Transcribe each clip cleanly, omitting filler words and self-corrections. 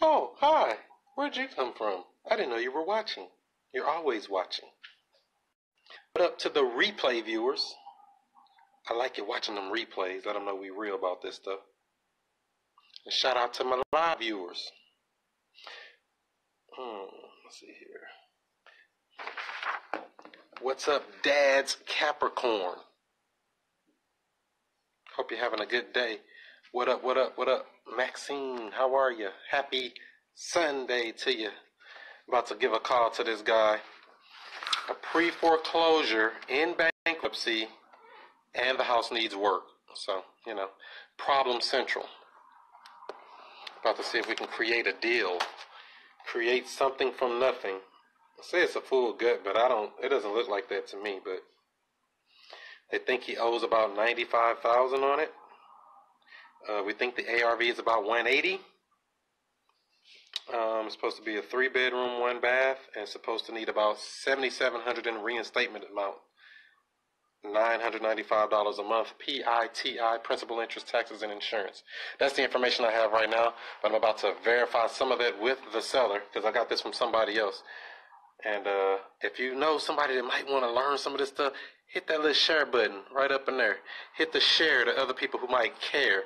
Oh, hi. Where'd you come from? I didn't know you were watching. You're always watching. What up to the replay viewers? I like it watching them replays. Let them know we real about this stuff. And shout out to my live viewers. Let's see here. What's up, Dad's Capricorn? Hope you're having a good day. What up, what up, what up? Maxine, how are you? Happy Sunday to you. About to give a call to this guy. A pre-foreclosure in bankruptcy, and the house needs work. So, you know, problem central. About to see if we can create a deal. Create something from nothing. I say it's a full gut, but it doesn't look like that to me. But they think he owes about $95,000 on it. We think the ARV is about $180,000. It's supposed to be a 3-bedroom, 1-bath, and it's supposed to need about $7,700 in reinstatement amount, $995 a month, PITI, principal, interest, taxes, and insurance. That's the information I have right now, but I'm about to verify some of that with the seller because I got this from somebody else. And if you know somebody that might want to learn some of this stuff, hit that little share button right up in there. Hit the share to other people who might care.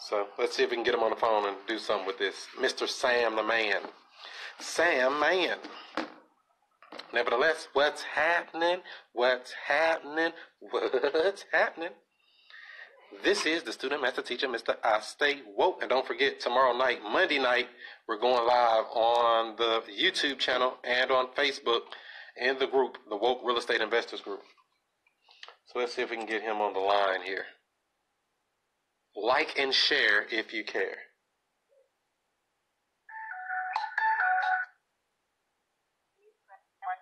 So let's see if we can get him on the phone and do something with this. Mr. Sam the Man. Sam Man. Nevertheless, what's happening? What's happening? What's happening? This is the student master teacher, Mr. I Stay Woke. And don't forget, tomorrow night, Monday night, we're going live on the YouTube channel and on Facebook in the group, the Woke Real Estate Investors Group. So let's see if we can get him on the line here. Like and share if you care.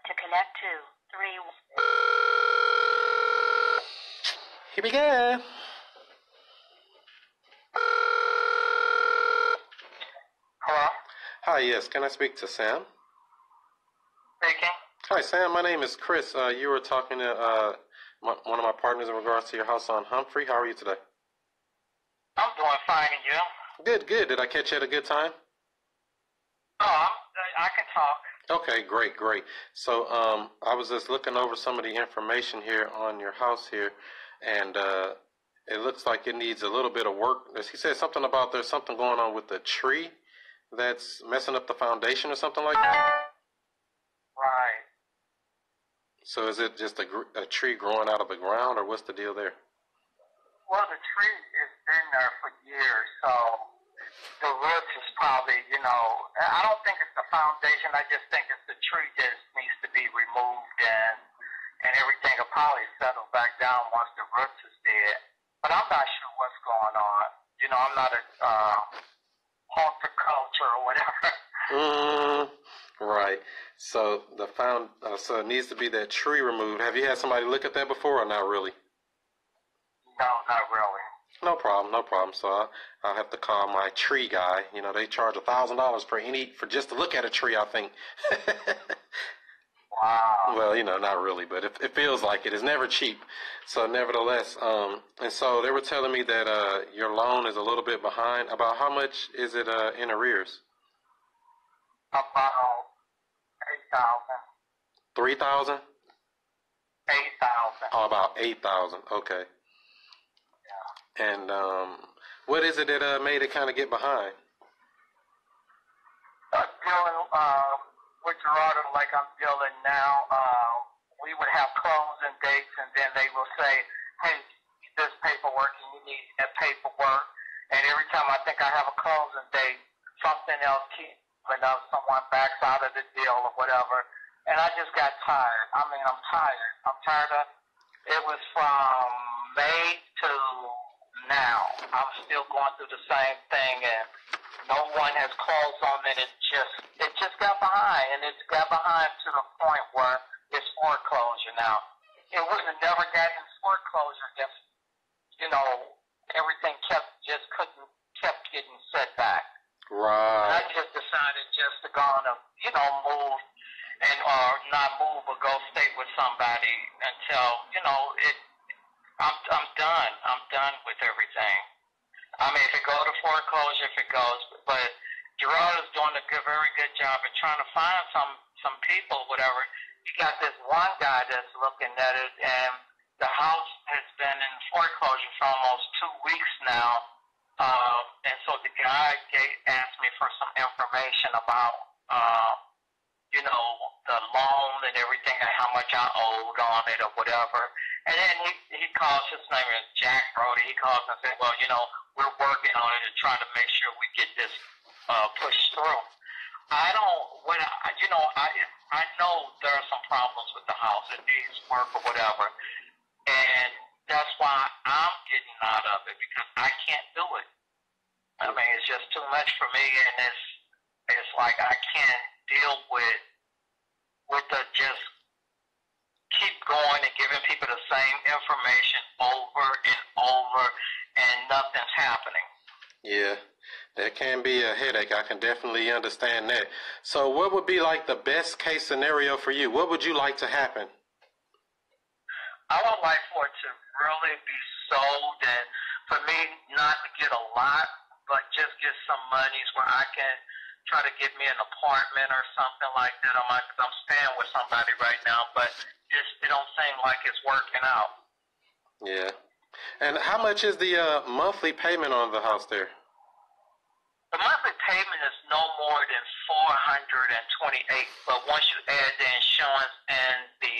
To connect to 3. Here we go. Hello? Hi, yes. Can I speak to Sam? Speaking. Hi, Sam. My name is Chris. You were talking to one of my partners in regards to your house on Humphrey. How are you today? I'm doing fine, and you? Good, good. Did I catch you at a good time? No, I can talk. Okay, great, great. So I was just looking over some of the information here on your house here, and it looks like it needs a little bit of work. He said something about there's something going on with the tree that's messing up the foundation or something like that? Right. So is it just a tree growing out of the ground, or what's the deal there? Well, the tree has been there for years, so the roots is probably, you know, I don't think it's the foundation. I just think it's the tree that needs to be removed, and everything will probably settle back down once the roots is dead. But I'm not sure what's going on. You know, I'm not a horticulture or whatever. Right. So so it needs to be that tree removed. Have you had somebody look at that before, or not really? No, not really. No problem, no problem. So I'll have to call my tree guy. You know, they charge $1,000 for just to look at a tree, I think. Wow. Well, you know, not really, but it feels like it. It's never cheap. So nevertheless, and so they were telling me that your loan is a little bit behind. About how much is it in arrears? About 8,000. 3,000? 8,000. Oh, about 8,000. Okay. And what is it that made it kind of get behind? Dealing with Gerardo, like I'm dealing now, we would have closing dates, and then they will say, hey, this paperwork, and you need that paperwork. And every time I think I have a closing date, something else keeps coming up, someone backs out of the deal or whatever. And I just got tired. I mean, I'm tired. I'm tired of it. Was from May to now, I'm still going through the same thing, and no one has closed on it. It just got behind, and it's got behind to the point where it's foreclosure now. It wasn't never gotten foreclosure if, you know, everything kept getting set back. Right. And I just decided just to go on a, you know, move, and or not move, but go stay with somebody until, you know, it. I'm done. I'm done with everything. I mean, if it goes to foreclosure, if it goes, but Gerardo's doing a very good job of trying to find some people, whatever. You got this one guy that's looking at it, and the house has been in foreclosure for almost 2 weeks now. And so the guy asked me for some information about, you know, the loan and everything and how much I owed on it or whatever. And then he calls, his name is Jack Brody. He calls and says, well, you know, we're working on it and trying to make sure we get this pushed through. I don't, when I, you know, I know there are some problems with the house. It needs work or whatever. And that's why I'm getting out of it, because I can't do it. I mean, it's just too much for me, and it's like I can't deal with the just keep going and giving people the same information over and over, and nothing's happening. Yeah, that can be a headache. I can definitely understand that. So what would be like the best case scenario for you? What would you like to happen? I would like for it to really be sold, and for me not to get a lot, but just get some monies where I can try to get me an apartment or something like that. I'm staying with somebody right now, but it don't seem like it's working out. Yeah. And how much is the monthly payment on the house there? The monthly payment is no more than $428, but once you add the insurance and the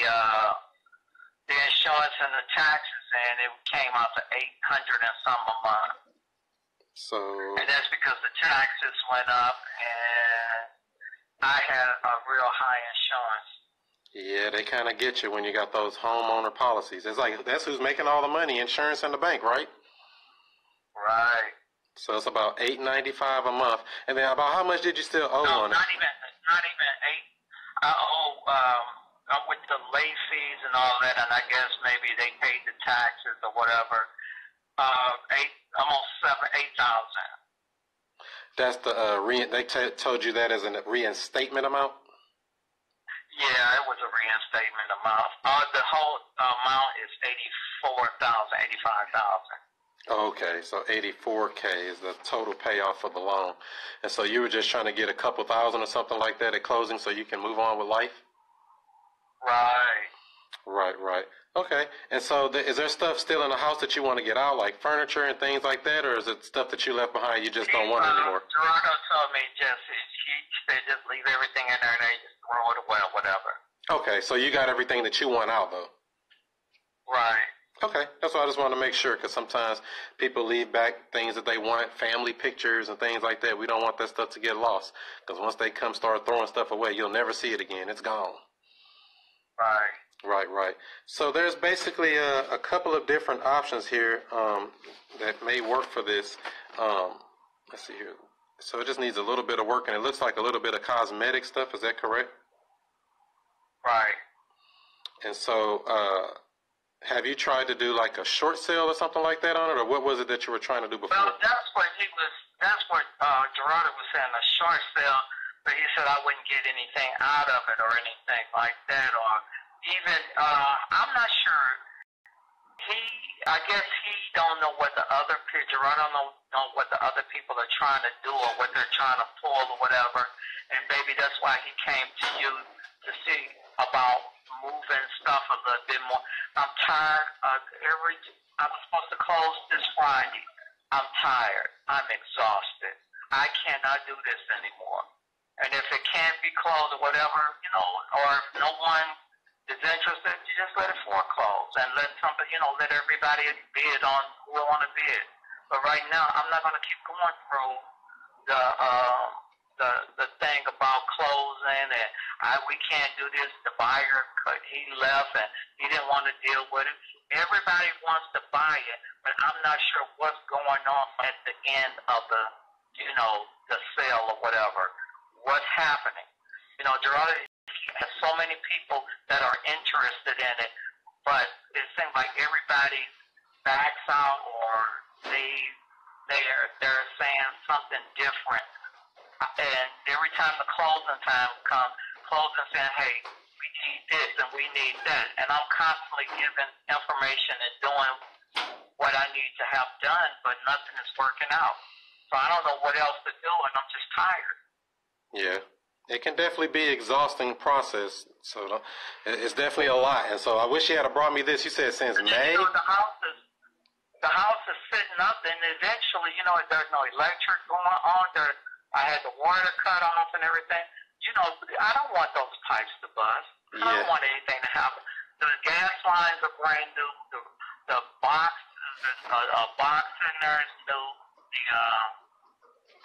taxes, and it came out to $800 and some a month. So. And that's because the taxes went up, and I had a real high insurance. Yeah, they kind of get you when you got those homeowner policies. It's like that's who's making all the money, insurance and the bank, right? Right. So it's about $895 a month. And then about how much did you still owe on it? Not even eight. I owe. With the late fees and all that, and I guess maybe they paid the taxes or whatever, almost $8,000. That's the they told you that as a reinstatement amount? Yeah, it was a reinstatement amount. The whole amount is $85,000. Okay, so $84K is the total payoff for the loan, and so you were just trying to get a couple thousand or something like that at closing, so you can move on with life. Right. Right, right. Okay. And so is there stuff still in the house that you want to get out, like furniture and things like that, or is it stuff that you left behind you just don't want anymore? Gerardo told me he said just leave everything in there and they just throw it away or whatever. Okay. So you got everything that you want out, though? Right. Okay, that's why I just want to make sure, because sometimes people leave back things that they want, family pictures and things like that. We don't want that stuff to get lost, because once they come start throwing stuff away, you'll never see it again. It's gone. Right. Right, right. So there's basically a couple of different options here that may work for this. Let's see here. So it just needs a little bit of work, and it looks like a little bit of cosmetic stuff. Is that correct? Right. And so have you tried to do like a short sale or something like that on it, or what was it that you were trying to do before? Well, that's what Gerardo was saying, a short sale. But he said I wouldn't get anything out of it or anything like that, or even I'm not sure. I guess he don't know what the other picture. I don't know what the other people are trying to do or what they're trying to pull or whatever. And maybe that's why he came to you to see about moving stuff a little bit more. I'm tired. I was supposed to close this Friday. I'm tired. I'm exhausted. I cannot do this anymore. And if it can't be closed or whatever, you know, or if no one is interested, you just let it foreclose and let somebody, you know, let everybody bid on who want to bid. But right now, I'm not going to keep going through the thing about closing and we can't do this. The buyer he left and he didn't want to deal with it. Everybody wants to buy it, but I'm not sure what's going on at the end of the, you know, the sale or whatever. What's happening? You know, Gerardo has so many people that are interested in it, but it seems like everybody backs out or they're saying something different. And every time the closing time comes, closing saying, hey, we need this and we need that. And I'm constantly giving information and doing what I need to have done, but nothing is working out. So I don't know what else to do, and I'm just tired. Yeah. It can definitely be an exhausting process. So it's definitely a lot. And so I wish you had brought me this. You said since May. You know, the house is sitting up, and eventually, you know, there's no electric going on. I had the water cut off and everything. You know, I don't want those pipes to bust. I don't want anything to happen. The gas lines are brand new. The box, there's a box in there is new.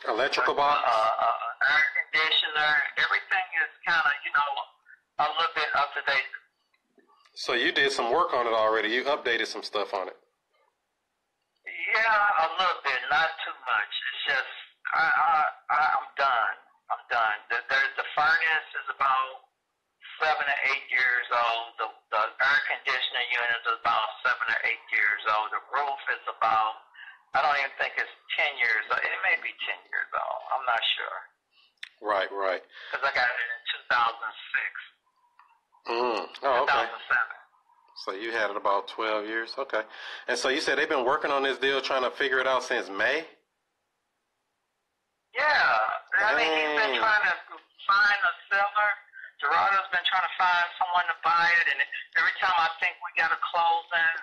The electrical box. Air conditioner, everything is kind of, you know, a little bit up to date. So you did some work on it already. You updated some stuff on it. Yeah, a little bit, not too much. It's just I'm done. I'm done. The furnace is about 7 or 8 years old. The air conditioning unit is about 7 or 8 years old. The roof is about, I don't even think it's 10 years old. It may be 10 years old. I'm not sure. Right, right. Because I got it in 2006. Mm. Oh, okay. 2007. So you had it about 12 years. Okay. And so you said they've been working on this deal, trying to figure it out since May? Yeah. Dang. I mean, he's been trying to find a seller. Gerardo's been trying to find someone to buy it. And every time I think we got a closing,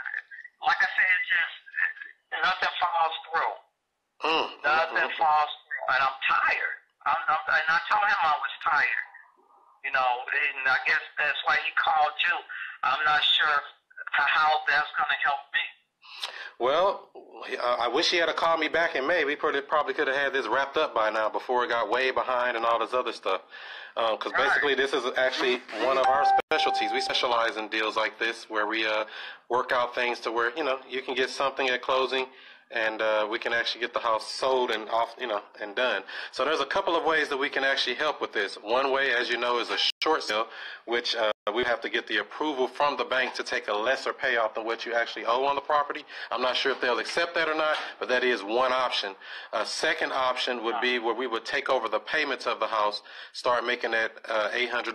like I said, it's just nothing falls through. Mm. Nothing falls through. And I'm tired. And I told him I was tired. You know, and I guess that's why he called you. I'm not sure how that's going to help me. Well, I wish he had called me back in May. We probably could have had this wrapped up by now before it got way behind and all this other stuff. Because basically this is actually one of our specialties. We specialize in deals like this where we work out things to where, you know, you can get something at closing and we can actually get the house sold and off, you know, and done. So there's a couple of ways that we can actually help with this. One way, as you know, is a short sale, which we have to get the approval from the bank to take a lesser payoff than what you actually owe on the property. I'm not sure if they'll accept that or not, but that is one option. A second option would be where we would take over the payments of the house, start making that $800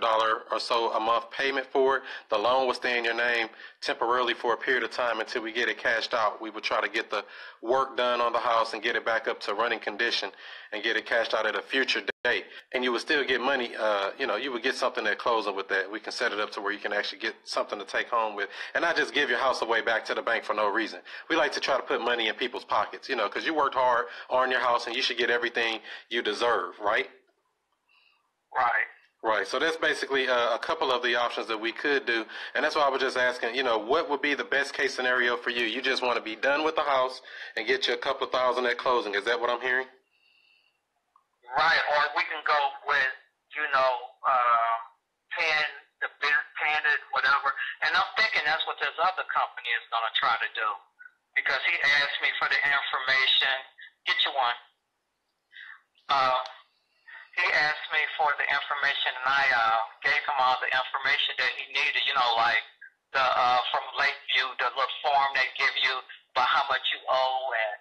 or so a month payment for it. The loan will stay in your name temporarily for a period of time until we get it cashed out. We would try to get the work done on the house and get it back up to running condition and get it cashed out at a future date. And you would still get money, you know, you would get something at closing with that. We can set it up to where you can actually get something to take home with and not just give your house away back to the bank for no reason. We like to try to put money in people's pockets, you know, because you worked hard on your house and you should get everything you deserve, right? Right. Right, so that's basically a couple of the options that we could do, and that's why I was just asking, you know, what would be the best case scenario for you? You just want to be done with the house and get you a couple of thousand at closing. Is that what I'm hearing? Right, or we can go with, you know, paying the bill, paying it, whatever, and I'm thinking that's what this other company is going to try to do, because he asked me for the information. Get you one. He asked me for the information, and I gave him all the information that he needed, you know, like the from Lakeview, the little form they give you about how much you owe and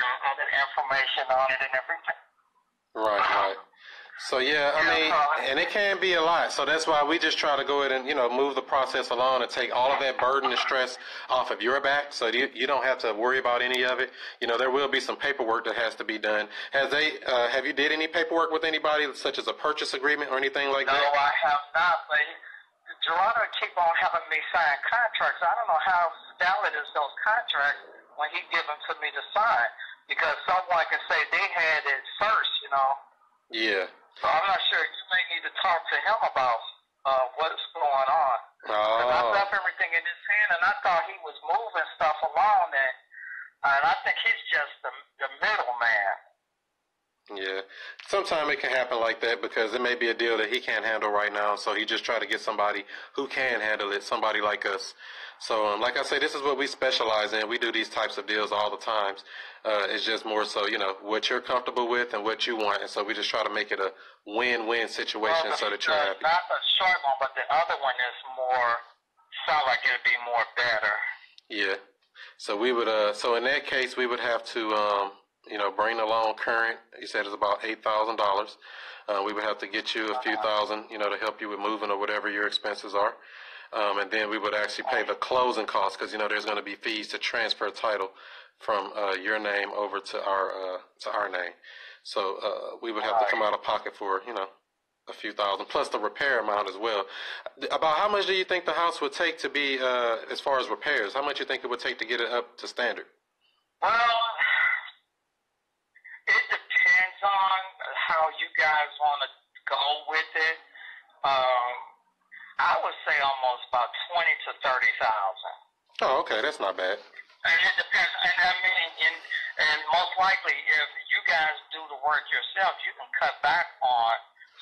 your other information on it and everything. Right, right. So, yeah, I mean, and it can be a lot. So that's why we just try to go ahead and, you know, move the process along and take all of that burden and stress off of your back so you don't have to worry about any of it. You know, there will be some paperwork that has to be done. Have you did any paperwork with anybody, such as a purchase agreement or anything like that? No, I have not, but Gerardo keep on having me sign contracts. I don't know how valid is those contracts when he gives them to me to sign because someone can say they had it first, you know. Yeah. So I'm not sure. You may need to talk to him about what's going on. Because I left everything in his hand, and I thought he was moving stuff along, and I think he's just the middleman. Yeah. Sometimes it can happen like that because it may be a deal that he can't handle right now, so he just try to get somebody who can handle it, somebody like us. So, like I say, this is what we specialize in. We do these types of deals all the time. It's just more so, you know, what you're comfortable with and what you want. And so we just try to make it a win-win situation so that you're happy. Not the short one, but the other one is more, sounds like it would be more better. Yeah. So we would, so in that case, we would have to, you know, bring the loan current. You said it's about $8,000. We would have to get you a few thousand, you know, to help you with moving or whatever your expenses are. and then we would actually pay the closing costs, because, you know, there's going to be fees to transfer title from your name over to our name. So we would have to come out of pocket for, you know, a few thousand, plus the repair amount as well. About how much do you think the house would take to be, as far as repairs, how much you think it would take to get it up to standard? Well, it depends on how you guys want to go with it. I would say almost about 20 to 30,000. Oh, okay, that's not bad. And it depends, and I mean, and most likely, if you guys do the work yourself, you can cut back on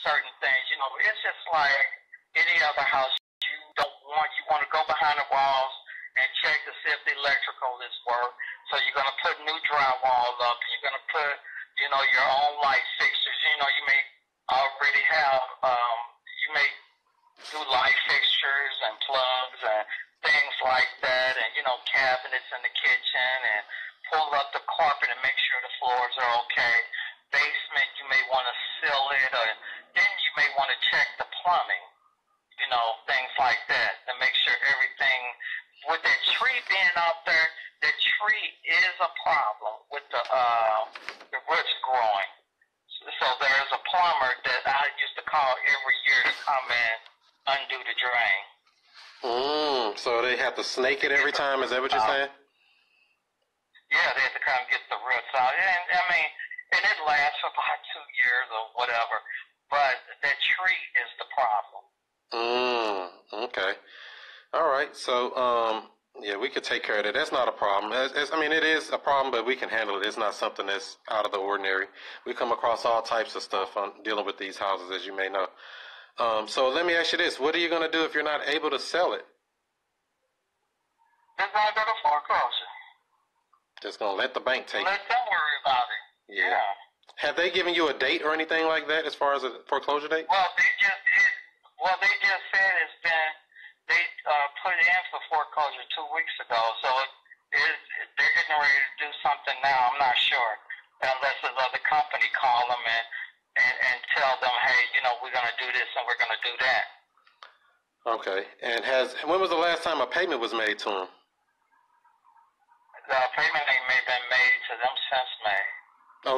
certain things. You know, it's just like any other house. You don't want, you want to go behind the walls and check to see if the electrical is work. So you're going to put new drywall up. You're going to put, you know, your own light fixtures. You know, you may already have, you may do light fixtures and plugs and things like that, and, you know, cabinets in the kitchen, and pull up the carpet and make sure the floors are okay. Basement, you may want to seal it, or then you may want to check the plumbing, you know, things like that, to make sure everything. With that tree being out there, the tree is a problem with the roots growing. So there's a plumber that I used to call every year to come in, undo the drain. Mm, so they have to snake it every time? Is that what you're saying? Yeah, they have to come get the roots out. And I mean, and it lasts for about 2 years or whatever, but that tree is the problem. Mm, okay. All right, so, yeah, we could take care of that. That's not a problem. I mean, it is a problem, but we can handle it. It's not something that's out of the ordinary. We come across all types of stuff on dealing with these houses, as you may know. So let me ask you this. What are you going to do if you're not able to sell it? Just going to go to foreclosure. Just going to let the bank take it. Let them worry about it. Yeah. Have they given you a date or anything like that as far as a foreclosure date? Well, they just said it's been... They put in for foreclosure 2 weeks ago, so they're getting ready to do something now. I'm not sure, unless another company call them and tell them, hey, you know, we're going to do this and we're going to do that. Okay. And when was the last time a payment was made to them? The payment ain't been made to them since May.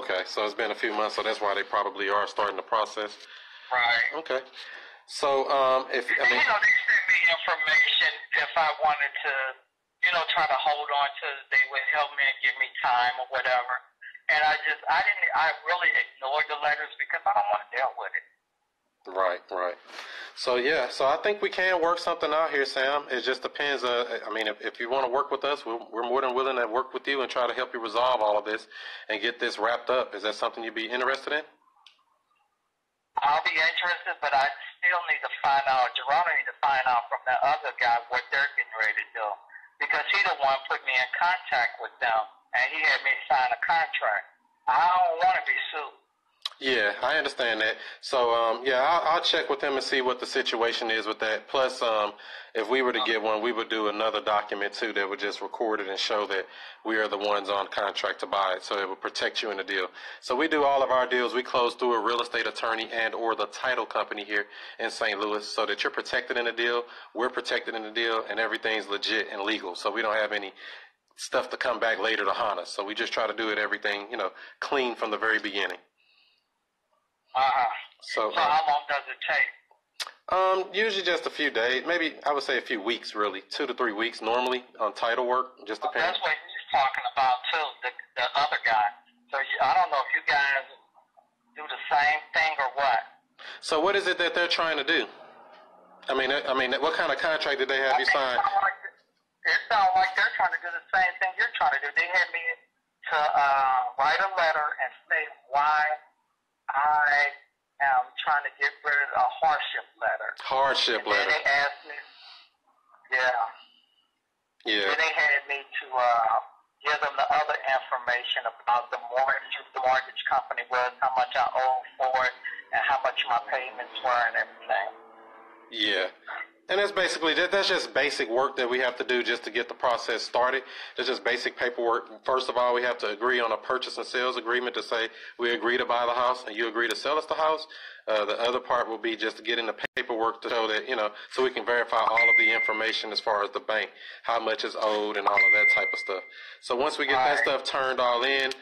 Okay, so it's been a few months, so that's why they probably are starting the process. Right. Okay. So, you know, they sent me information if I wanted to, you know, try to hold on to it. They would help me and give me time or whatever. And I really ignored the letters because I don't want to deal with it. Right, right. So, yeah, so I think we can work something out here, Sam. It just depends. I mean, if you want to work with us, we're more than willing to work with you and try to help you resolve all of this and get this wrapped up. Is that something you'd be interested in? I'll be interested, but I still need to find out, Gerardo need to find out from that other guy what they're getting ready to do. Because he the one put me in contact with them, and he had me sign a contract. I don't want to be sued. Yeah, I understand that. So, yeah, I'll check with him and see what the situation is with that. Plus, if we were to get one, we would do another document, too, that would just record it and show that we are the ones on contract to buy it, so it would protect you in the deal. So we do all of our deals. We close through a real estate attorney and or the title company here in St. Louis, so that you're protected in the deal, we're protected in the deal, and everything's legit and legal. So we don't have any stuff to come back later to haunt us. So we just try to do everything, you know, clean from the very beginning. So how long does it take? Usually just a few days, maybe I would say a few weeks, really, 2 to 3 weeks normally on title work. Just depends. That's what he's talking about too, the other guy. So I don't know if you guys do the same thing or what. So what is it that they're trying to do? I mean, what kind of contract did they have you sign? It sounds like they're trying to do the same thing you're trying to do. They had me to write a letter and state why I am trying to get rid of a hardship letter. And they asked me, yeah. And they had me to give them the other information about the mortgage, who the mortgage company was, how much I owed for it, and how much my payments were and everything. Yeah. And that's basically, that's just basic work that we have to do just to get the process started. That's just basic paperwork. First of all, we have to agree on a purchase and sales agreement to say we agree to buy the house and you agree to sell us the house. The other part will be just getting the paperwork to show that, so we can verify all of the information as far as the bank, how much is owed and all of that type of stuff. So once we get that stuff turned all in,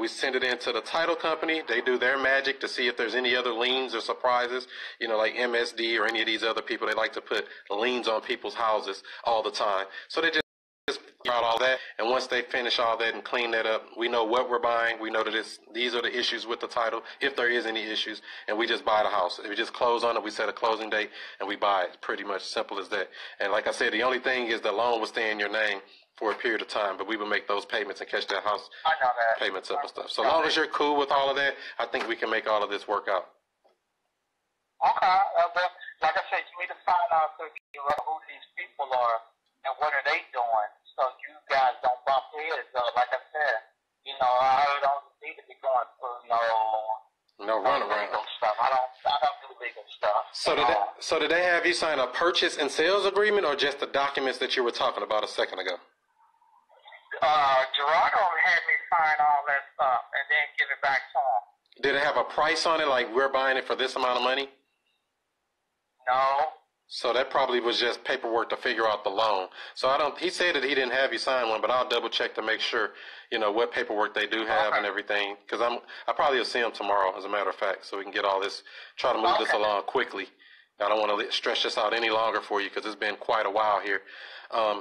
we send it in to the title company. They do their magic to see if there's any other liens or surprises, like MSD or any of these other people. They like to put liens on people's houses all the time. So they just figure out all that. And once they finish all that and clean that up, we know what we're buying. We know that these are the issues with the title, if there is any issues, and we just buy the house. We just close on it. We set a closing date, and we buy it. Pretty much simple as that. And like I said, the only thing is the loan will stay in your name for a period of time, but we would make those payments and catch that house payments up and stuff. So as long as you're cool with all of that, I think we can make all of this work out. Okay. But like I said, you need to find out who these people are and what are they doing so you guys don't bump heads. Like I said, I don't need to be going through no runaround stuff. I don't do legal stuff. So did they have you sign a purchase and sales agreement or just the documents that you were talking about a second ago? Gerardo had me sign all that stuff and then give it back to him. Did it have a price on it, like we're buying it for this amount of money? No. So that probably was just paperwork to figure out the loan. So he said that he didn't have you sign one, but I'll double check to make sure, what paperwork they do have and everything. Because I probably will see him tomorrow, as a matter of fact, so we can get all this, try to move this along quickly. I don't want to stretch this out any longer for you because it's been quite a while here.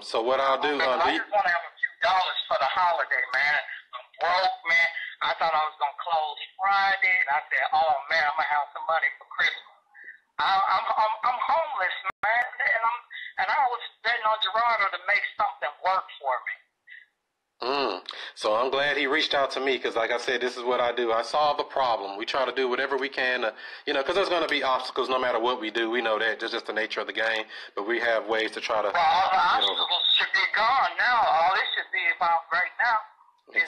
So what I'll do, I just want to have a few dollars for the holiday, man. I'm broke, man. I thought I was going to close Friday, and I said, oh man, I'm going to have some money for Christmas. I'm homeless, man, and I was betting on Gerardo to make something work for me. So I'm glad he reached out to me because, like I said, this is what I do. I solve the problem. We try to do whatever we can, because there's going to be obstacles no matter what we do. We know that. That's just the nature of the game, but we have ways to try to... Well, all the obstacles should be gone now. All it should be about right now is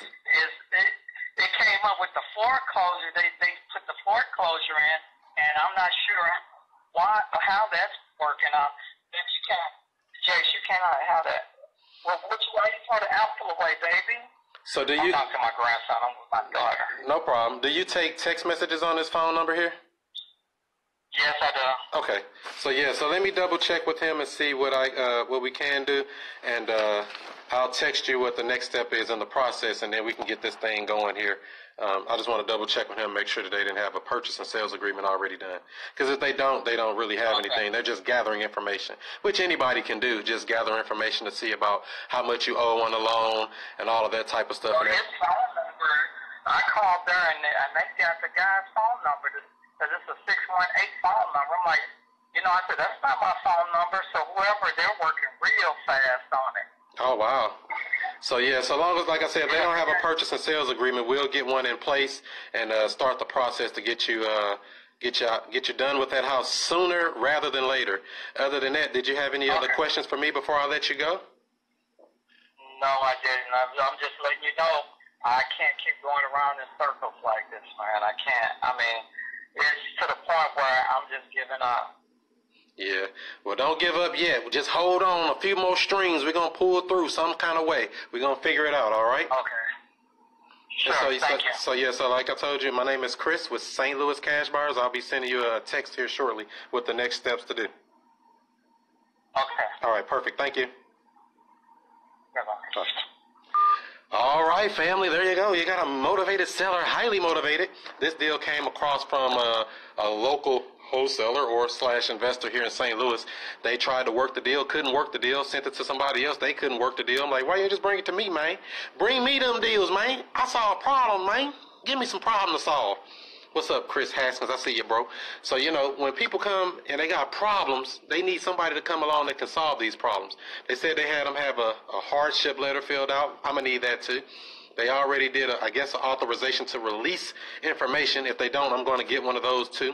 they came up with the foreclosure. They put the foreclosure in, and I'm not sure how that's working out. Jace, you cannot have that. Well, why you throw the apple away, baby? So do you? I'm talking to my grandson. I'm with my daughter. No problem. Do you take text messages on this phone number here? Yes, I do. Okay. So yeah. So let me double check with him and see what we can do, and I'll text you what the next step is in the process, and then we can get this thing going here. I just want to double check with him, make sure that they didn't have a purchase and sales agreement already done. Because if they don't really have anything. They're just gathering information, which anybody can do. Just gather information to see about how much you owe on the loan and all of that type of stuff. So his phone number, I called there and they got the guy's phone number because it's a 618 phone number. I'm like, I said that's not my phone number. So whoever they're working real fast on it. Oh wow. So yeah, so long as, like I said, if they don't have a purchase and sales agreement, we'll get one in place and start the process to get you done with that house sooner rather than later. Other than that, did you have any other questions for me before I let you go? No, I didn't. I'm just letting you know I can't keep going around in circles like this, man. I can't. I mean, it's to the point where I'm just giving up. Yeah. Well, don't give up yet. Just hold on a few more strings. We're going to pull through some kind of way. We're going to figure it out, all right? Okay. Sure, so like I told you, my name is Chris with St. Louis Cash Bars. I'll be sending you a text here shortly with the next steps to do. Okay. All right, perfect. Thank you. Bye-bye. All right, family, there you go. You got a motivated seller, highly motivated. This deal came across from a local wholesaler or / investor here in St. Louis. They tried to work the deal, couldn't work the deal, sent it to somebody else. They couldn't work the deal. I'm like, why you just bring it to me, man? Bring me them deals, man. I saw a problem, man. Give me some problem to solve. What's up, Chris Haskins? I see you, bro. So, when people come and they got problems, they need somebody to come along that can solve these problems. They said they had them have a hardship letter filled out. I'm going to need that, too. They already did, an authorization to release information. If they don't, I'm going to get one of those, too.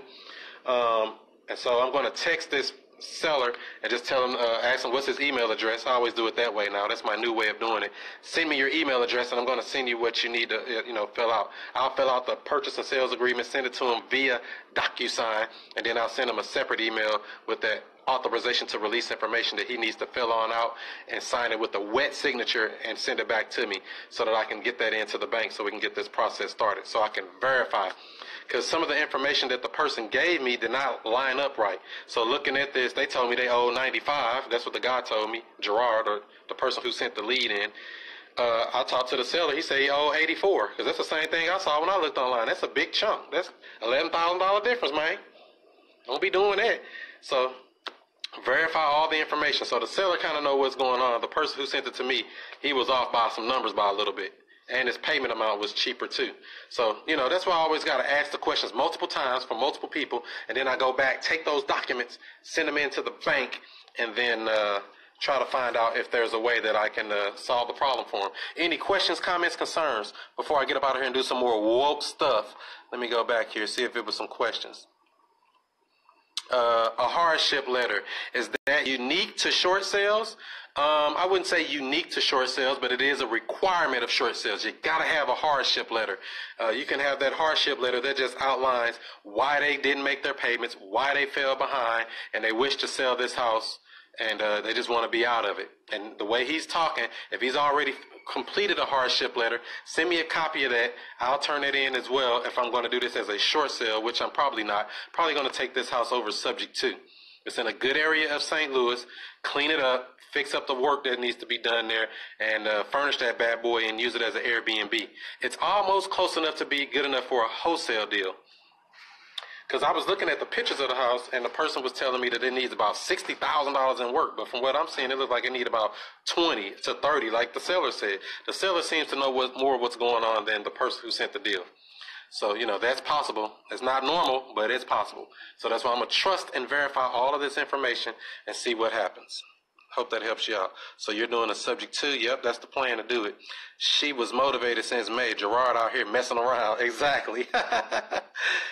And so I'm going to text this seller and just tell him, ask him what's his email address. I always do it that way now. That's my new way of doing it. Send me your email address, and I'm going to send you what you need to, fill out. I'll fill out the purchase and sales agreement, send it to him via DocuSign, and then I'll send him a separate email with that authorization to release information that he needs to fill on out and sign it with a wet signature and send it back to me so that I can get that into the bank so we can get this process started so I can verify. because some of the information that the person gave me did not line up right. So looking at this, they told me they owe 95. That's what the guy told me, Gerardo, the person who sent the lead in. I talked to the seller. He said he owed 84, because that's the same thing I saw when I looked online. That's a big chunk. That's $11,000 difference, man. Don't be doing that. So verify all the information. So the seller kind of know what's going on. The person who sent it to me, he was off by some numbers by a little bit. And his payment amount was cheaper too. So, you know, that's why I always got to ask the questions multiple times from multiple people. And then I go back, take those documents, send them into the bank, and then try to find out if there's a way that I can solve the problem for them. Any questions, comments, concerns? Before I get up out of here and do some more woke stuff, let me go back here, see if it was some questions. A hardship letter, is that unique to short sales? I wouldn't say unique to short sales, but it is a requirement of short sales. You gotta have a hardship letter. You can have that hardship letter that just outlines why they didn't make their payments, why they fell behind, and they wish to sell this house, and they just want to be out of it. And the way he's talking, if he's already completed a hardship letter, send me a copy of that. I'll turn it in as well if I'm going to do this as a short sale, which I'm probably not. Probably going to take this house over subject to. It's in a good area of St. Louis. Clean it up, fix up the work that needs to be done there, and furnish that bad boy and use it as an Airbnb. It's almost close enough to be good enough for a wholesale deal. Because I was looking at the pictures of the house, and the person was telling me that it needs about $60,000 in work. But from what I'm seeing, it looks like it needs about 20 to 30, like the seller said. The seller seems to know what's going on than the person who sent the deal. So, you know, that's possible. It's not normal, but it's possible. So that's why I'm going to trust and verify all of this information and see what happens. Hope that helps you out. So you're doing a subject to. Yep, that's the plan to do it. She was motivated since May. Gerard out here messing around. Exactly.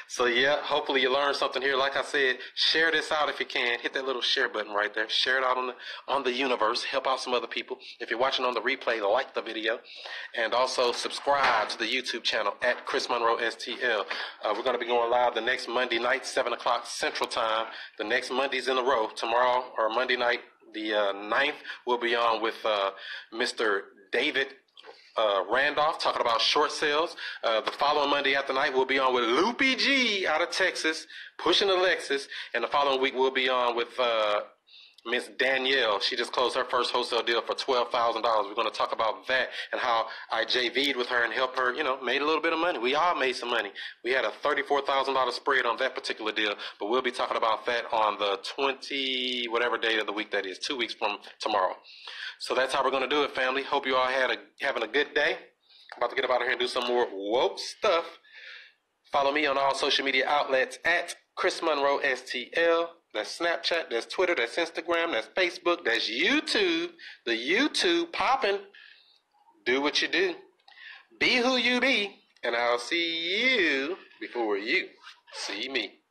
So, yeah, hopefully you learned something here. Like I said, share this out if you can. Hit that little share button right there. Share it out on the universe. Help out some other people. If you're watching on the replay, like the video. And also subscribe to the YouTube channel at Chris Monroe STL. We're going to be going live the next Monday night, 7 o'clock Central Time. The next Mondays in a row. Tomorrow or Monday night, the 9th, we'll be on with Mr. David Randolph talking about short sales. The following Monday after night, we'll be on with Loopy G out of Texas, pushing the Lexus. And the following week, we'll be on with Miss Danielle. She just closed her first wholesale deal for $12,000. We're going to talk about that and how I JV'd with her and helped her, you know, made a little bit of money. We all made some money. We had a $34,000 spread on that particular deal, but we'll be talking about that on the 20, whatever day of the week that is, 2 weeks from tomorrow. So that's how we're going to do it, family. Hope you all having a good day. I'm about to get up out of here and do some more woke stuff. Follow me on all social media outlets at Chris Monroe STL. That's Snapchat, that's Twitter, that's Instagram, that's Facebook, that's YouTube. The YouTube popping. Do what you do. Be who you be, and I'll see you before you see me.